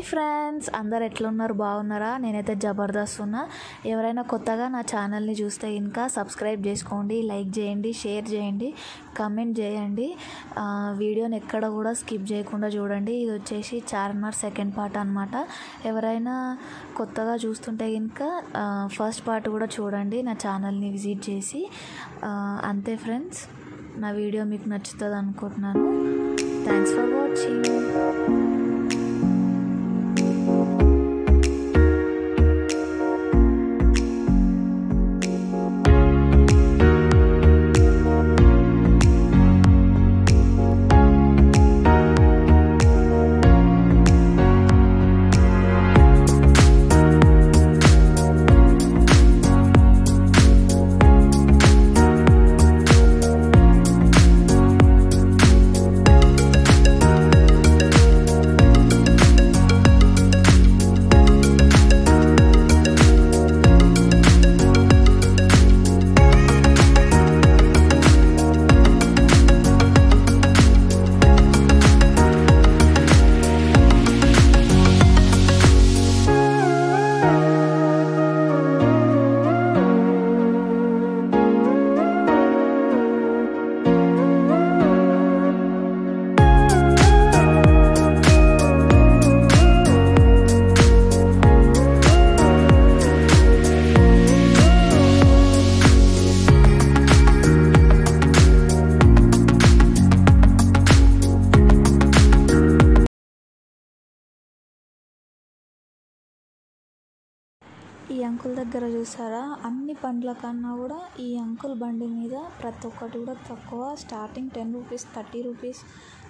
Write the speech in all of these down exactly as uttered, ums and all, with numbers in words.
Hi friends, అందరు ఎట్లున్నారు? బాగున్నారా? నేనైతే జబర్దస్త్ ఉన్నా. ఎవరైనా కొత్తగా నా ఛానల్ని చూస్తే ఇంకా సబ్స్క్రైబ్ చేసుకోండి, లైక్ చేయండి, షేర్ చేయండి, కమెంట్ చేయండి. వీడియోని ఎక్కడ కూడా స్కిప్ చేయకుండా చూడండి. ఇది వచ్చేసి చార్మినార్ సెకండ్ పార్ట్ అనమాట. ఎవరైనా కొత్తగా చూస్తుంటే ఇంకా ఫస్ట్ పార్ట్ కూడా చూడండి, నా ఛానల్ని విజిట్ చేసి. అంతే ఫ్రెండ్స్, నా వీడియో మీకు నచ్చుతుంది అనుకుంటున్నాను. Thanks for watching. ఈ అంకుల్ దగ్గర చూసారా, అన్ని పండ్ల కన్నా కూడా ఈ అంకుల్ బండి మీద ప్రతి ఒక్కటి కూడా తక్కువ. Starting ten rupees, thirty rupees,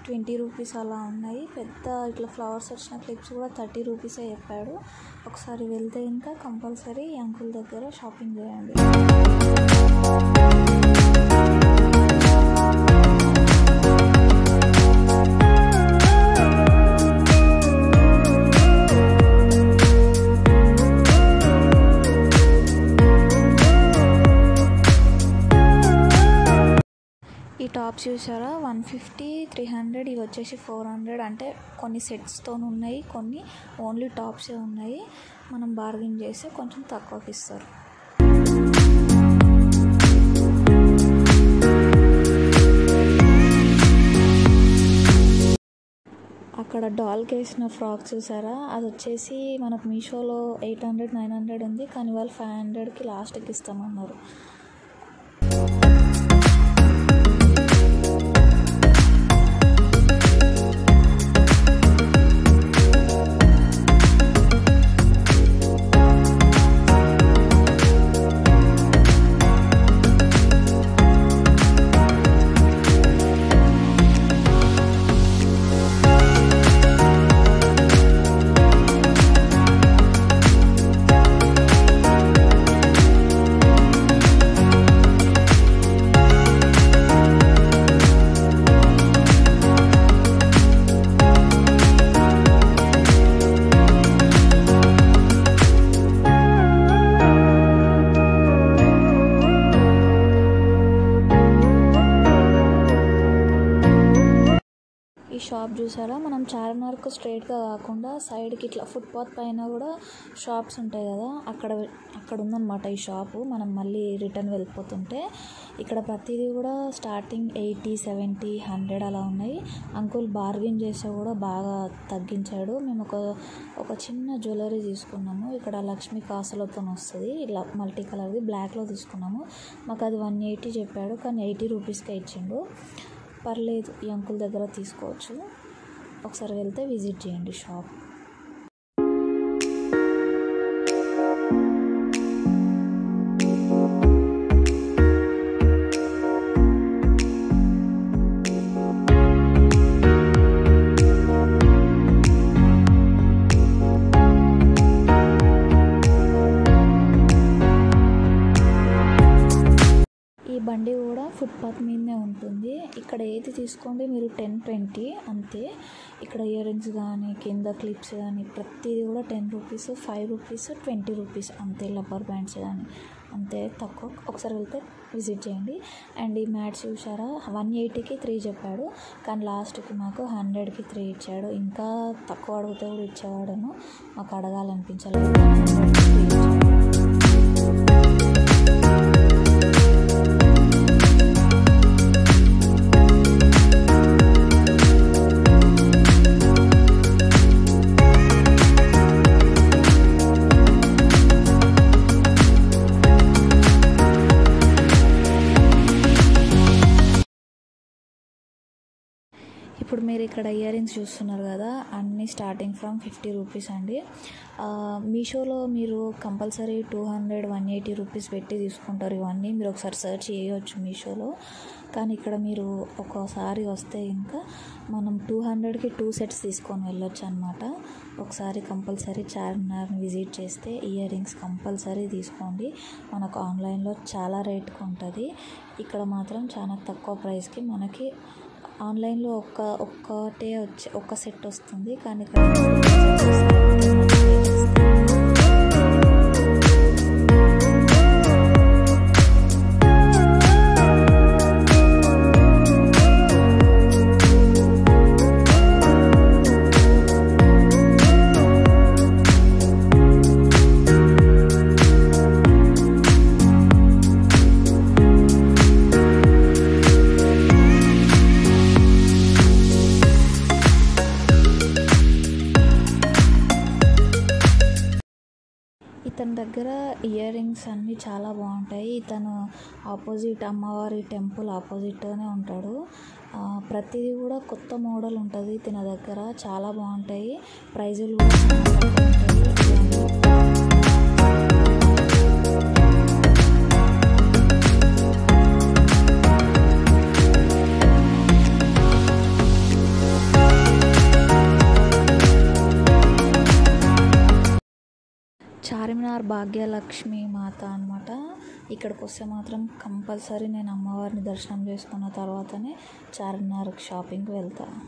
twenty rupees అలా ఉన్నాయి. పెద్ద ఇట్లా ఫ్లవర్స్ వచ్చిన క్లిప్స్ కూడా థర్టీ రూపీసే చెప్పాడు. ఒకసారి వెళ్తే ఇంకా కంపల్సరీ ఈ అంకుల్ దగ్గర షాపింగ్ చేయండి. ఈ టాప్స్ చూసారా, వన్ ఫిఫ్టీ, త్రీ హండ్రెడ్, ఇవి వచ్చేసి ఫోర్ హండ్రెడ్. అంటే కొన్ని సెట్స్తో ఉన్నాయి, కొన్ని ఓన్లీ టాప్సే ఉన్నాయి. మనం బార్గెన్ చేస్తే కొంచెం తక్కువకి ఇస్తారు. అక్కడ డాల్కి వేసిన ఫ్రాక్ చూసారా, అది వచ్చేసి మనకు మీషోలో ఎయిట్ హండ్రెడ్, నైన్ హండ్రెడ్ ఉంది. కానీ వాళ్ళు ఫైవ్ హండ్రెడ్కి లాస్ట్కి ఇస్తామన్నారు. షాప్ చూసారా, మనం చార్మినార్కు స్ట్రైట్గా కాకుండా సైడ్కి ఇట్లా ఫుట్పాత్ పైన కూడా షాప్స్ ఉంటాయి కదా, అక్కడ అక్కడ ఉందన్నమాట ఈ షాపు. మనం మళ్ళీ రిటర్న్ వెళ్ళిపోతుంటే ఇక్కడ ప్రతిదీ కూడా స్టార్టింగ్ ఎయిటీ, సెవెంటీ, హండ్రెడ్ అలా ఉన్నాయి. అంకుల్ బార్గెన్ చేసే కూడా బాగా తగ్గించాడు. మేము ఒక ఒక చిన్న జ్యువెలరీ తీసుకున్నాము. ఇక్కడ లక్ష్మీ కాసులతో వస్తుంది, ఇలా మల్టీ కలర్ది బ్లాక్లో తీసుకున్నాము. మాకు అది వన్ ఎయిటీ చెప్పాడు, కానీ ఎయిటీ రూపీస్కే ఇచ్చిండు. పర్లేదు, ఈ అంకుల్ దగ్గర తీసుకోవచ్చు. ఒకసారి వెళ్తే విజిట్ చేయండి షాప్. బండి కూడా ఫుట్పాత్ మీదనే ఉంటుంది. ఇక్కడ ఏది తీసుకోండి మీరు టెన్, ట్వంటీ అంతే. ఇక్కడ ఇయర్ రింగ్స్ కానీ, కింద క్లిప్స్ కానీ ప్రతిదీ కూడా ten rupees, five rupees, twenty rupees అంతే. లబ్బర్ బ్యాండ్స్ కానీ అంతే, తక్కువ. ఒకసారి వెళ్తే విజిట్ చేయండి. అండ్ ఈ మ్యాట్స్ చూసారా, వన్ ఎయిటీకి త్రీ చెప్పాడు, కానీ లాస్ట్కి మాకు హండ్రెడ్కి త్రీ ఇచ్చాడు. ఇంకా తక్కువ అడిగితే కూడా ఇచ్చేవాడను, మాకు అడగాలనిపించలేదు. ఇప్పుడు మీరు ఇక్కడ ఇయర్ రింగ్స్ చూస్తున్నారు కదా, అన్నీ స్టార్టింగ్ ఫ్రమ్ ఫిఫ్టీ రూపీస్ అండి. మీషోలో మీరు compulsory two hundred one eighty rupees పెట్టి తీసుకుంటారు. ఇవన్నీ మీరు ఒకసారి సెర్చ్ చేయవచ్చు మీషోలో. కానీ ఇక్కడ మీరు ఒకసారి వస్తే ఇంకా మనం టూ హండ్రెడ్కి టూ సెట్స్ తీసుకొని వెళ్ళొచ్చు అనమాట. ఒకసారి కంపల్సరీ చార్మినార్ని విజిట్ చేస్తే ఇయర్ రింగ్స్ కంపల్సరీ తీసుకోండి. మనకు ఆన్లైన్లో చాలా రేట్కి ఉంటుంది, ఇక్కడ మాత్రం చాలా తక్కువ ప్రైస్కి మనకి ఆన్లైన్లో ఒక్క ఒక్కటే వచ్చి ఒక్క సెట్ వస్తుంది. కానీ ఇతని దగ్గర ఇయర్ రింగ్స్ అన్నీ చాలా బాగుంటాయి. ఇతను ఆపోజిట్ అమ్మవారి టెంపుల్ ఆపోజిట్లోనే ఉంటాడు. ప్రతిదీ కూడా కొత్త మోడల్ ఉంటుంది ఇతని దగ్గర, చాలా బాగుంటాయి. ప్రైజులు కూడా చార్మినార్ భాగ్యలక్ష్మి మాత అన్నమాట. ఇక్కడికి వస్తే మాత్రం కంపల్సరీ నేను అమ్మవారిని దర్శనం చేసుకున్న తర్వాతనే చార్మినార్ షాపింగ్కి వెళ్తాను.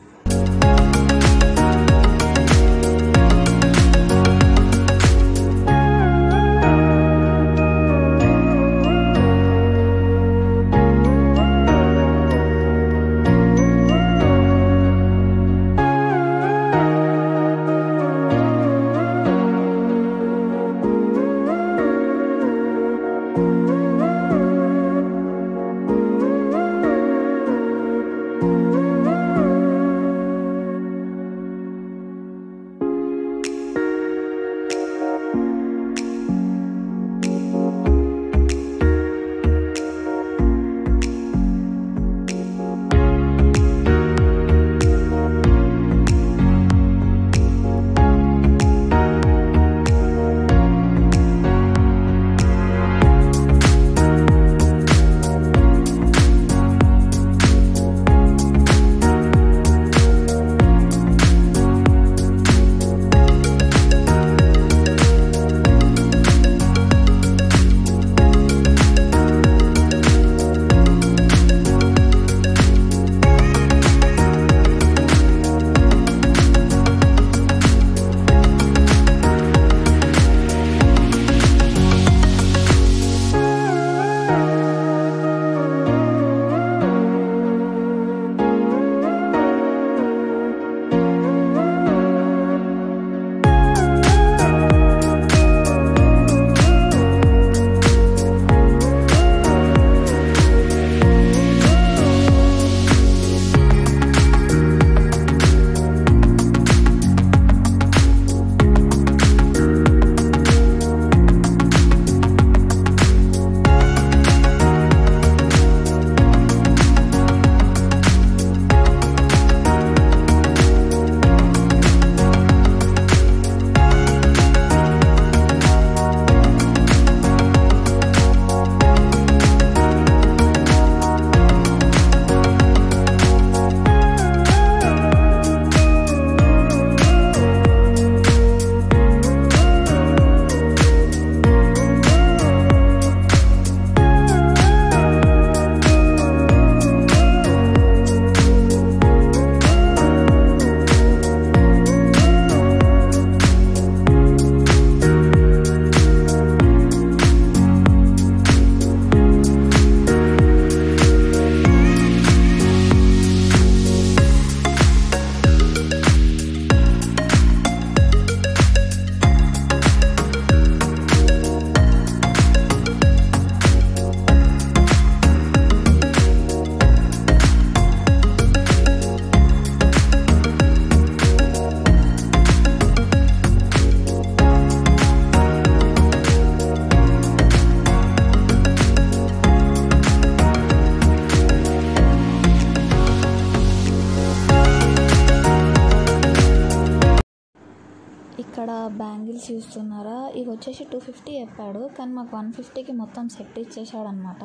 బ్యాంగిల్స్ చూస్తున్నారా, ఇవి వచ్చేసి టూ ఫిఫ్టీ చెప్పాడు, కానీ మాకు వన్ ఫిఫ్టీకి మొత్తం సెట్ ఇచ్చేసాడు అనమాట.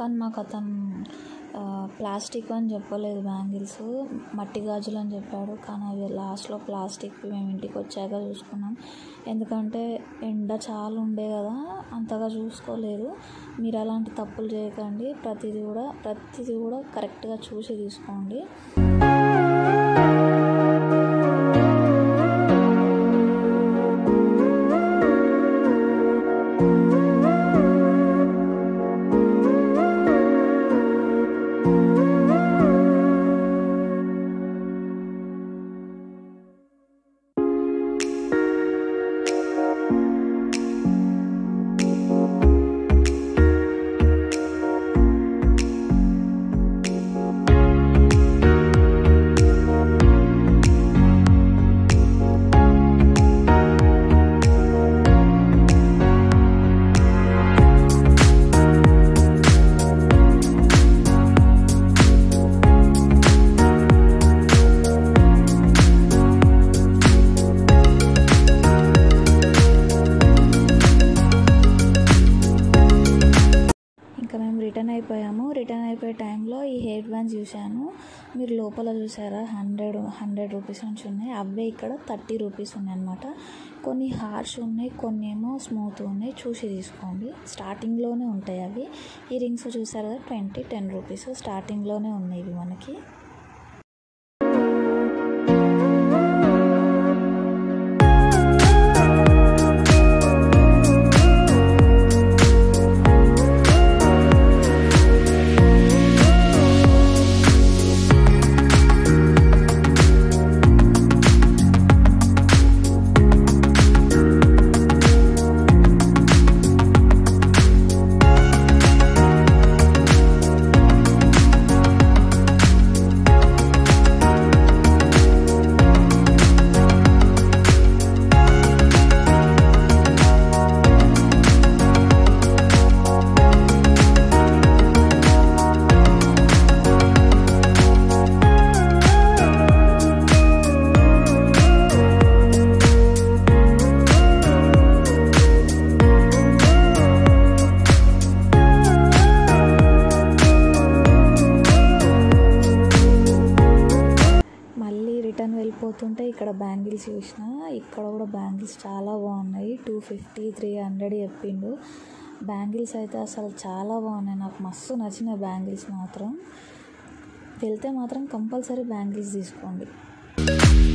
కానీ మాకు అతను ప్లాస్టిక్ అని చెప్పలేదు, బ్యాంగిల్స్ మట్టి గాజులు అని చెప్పాడు. కానీ అవి లాస్ట్లో ప్లాస్టిక్ మేము ఇంటికి వచ్చాక చూసుకున్నాం, ఎందుకంటే ఎండ చాలా ఉండే కదా, అంతగా చూసుకోలేదు. మీరు అలాంటి తప్పులు చేయకండి, ప్రతిదీ కూడా ప్రతిదీ కూడా కరెక్ట్గా చూసి తీసుకోండి. రిటర్న్ అయిపోయాము. రిటర్న్ అయిపోయే టైంలో ఈ హెయిర్ బ్యాండ్స్ చూశాను. మీరు లోపల చూసారా, హండ్రెడ్ హండ్రెడ్ రూపీస్ నుంచి ఉన్నాయి, అవే ఇక్కడ థర్టీ రూపీస్ ఉన్నాయి అన్నమాట. కొన్ని హార్ష్ ఉన్నాయి, కొన్ని ఏమో స్మూత్ ఉన్నాయి, చూసి తీసుకోండి. స్టార్టింగ్లోనే ఉంటాయి అవి. ఈ రింగ్స్ చూసారు కదా, ట్వంటీ టెన్ రూపీస్ స్టార్టింగ్లోనే ఉన్నాయి ఇవి మనకి. పోతుంటే ఇక్కడ బ్యాంగిల్స్ చూసిన, ఇక్కడ కూడా బ్యాంగిల్స్ చాలా బాగున్నాయి. టూ ఫిఫ్టీ త్రీ హండ్రెడ్ చెప్పిండు. బ్యాంగిల్స్ అయితే అసలు చాలా బాగున్నాయి, నాకు మస్తు నచ్చిన బ్యాంగిల్స్ మాత్రం. వెళ్తే మాత్రం కంపల్సరీ బ్యాంగిల్స్ తీసుకోండి.